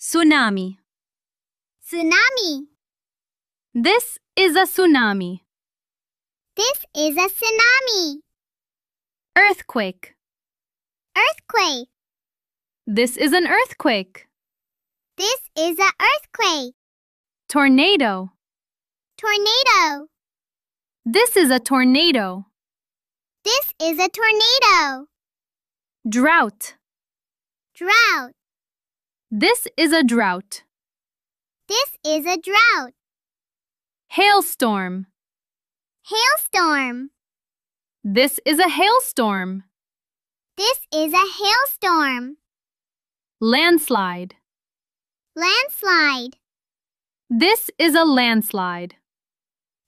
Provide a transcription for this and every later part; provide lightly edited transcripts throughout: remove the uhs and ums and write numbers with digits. Tsunami. Tsunami. This is a tsunami. This is a tsunami. Earthquake. Earthquake. This is an earthquake. This is an earthquake. Tornado. Tornado. This is a tornado. This is a tornado. Drought. Drought. This is a drought. This is a drought. Hailstorm. Hailstorm. This is a hailstorm. This is a hailstorm. Landslide. Landslide. This is a landslide.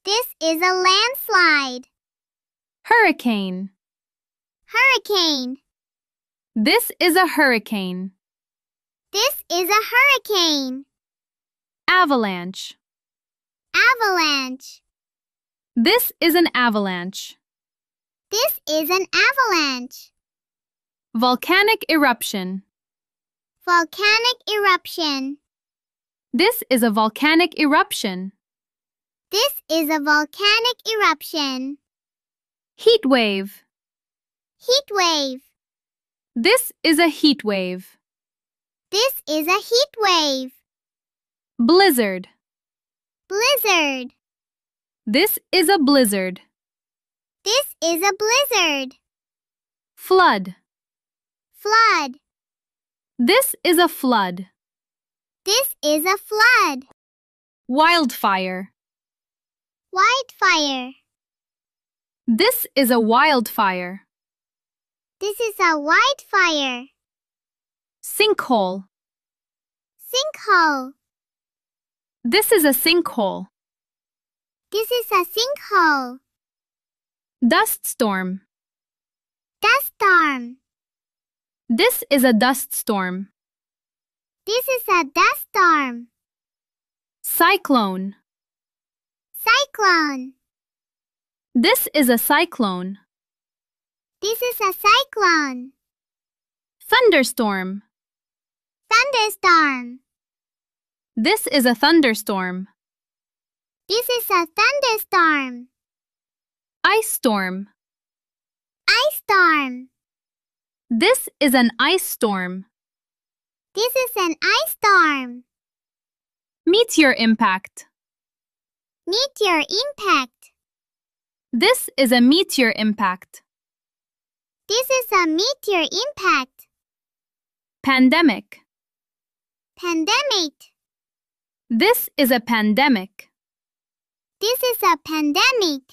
This is a landslide. Hurricane. Hurricane. This is a hurricane. This is a hurricane. Avalanche. Avalanche. This is an avalanche. This is an avalanche. Volcanic eruption. Volcanic eruption. This is a volcanic eruption. This is a volcanic eruption. Heat wave. Heat wave. This is a heat wave. This is a heat wave. Blizzard. Blizzard. This is a blizzard. This is a blizzard. Flood. Flood. This is a flood. This is a flood. Wildfire. Wildfire. This is a wildfire. This is a wildfire. Sinkhole. Sinkhole. This is a sinkhole. This is a sinkhole. Dust storm. Dust storm. This is a dust storm. This is a dust storm. Cyclone. Cyclone. This is a cyclone. This is a cyclone. Thunderstorm. Thunderstorm. This is a thunderstorm. This is a thunderstorm. Ice storm. Ice storm. This is an ice storm. This is an ice storm. Meteor impact. Meteor impact. This is a meteor impact. This is a meteor impact. Pandemic. Pandemic. This is a pandemic. This is a pandemic.